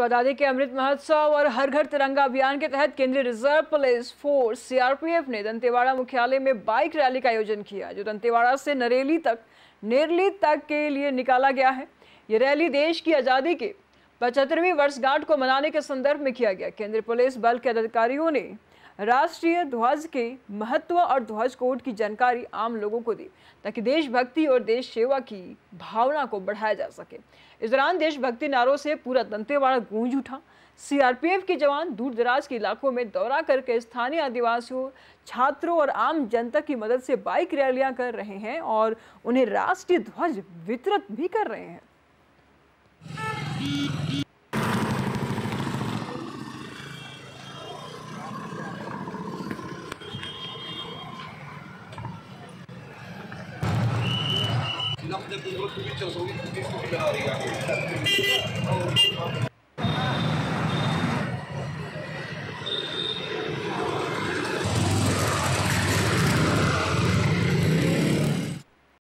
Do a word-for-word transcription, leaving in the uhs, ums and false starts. तो आजादी के अमृत महोत्सव और हर घर तिरंगा अभियान के तहत केंद्रीय reserve police force C R P F ने दंतेवाड़ा मुख्यालय में बाइक रैली का आयोजन किया, जो दंतेवाड़ा से नरेली तक नरेली तक के लिए निकाला गया है। ये रैली देश की आज़ादी के पचहत्तरवीं वर्षगांठ को मनाने के संदर्भ में किया गया। केंद्रीय पुलिस बल के अधिकारियों ने राष्ट्रीय ध्वज के महत्व और ध्वज कोड की जानकारी आम लोगों को दी, ताकि देशभक्ति और देश सेवा की भावना को बढ़ाया जा सके। इस दौरान देशभक्ति नारों से पूरा दंतेवाड़ा गूंज उठा। सी आर पी एफ के जवान दूर दराज के इलाकों में दौरा करके स्थानीय आदिवासियों, छात्रों और आम जनता की मदद से बाइक रैलियां कर रहे हैं और उन्हें राष्ट्रीय ध्वज वितरित भी कर रहे हैं। अपने बुजुर्ग को भी चौसों की बना रही है।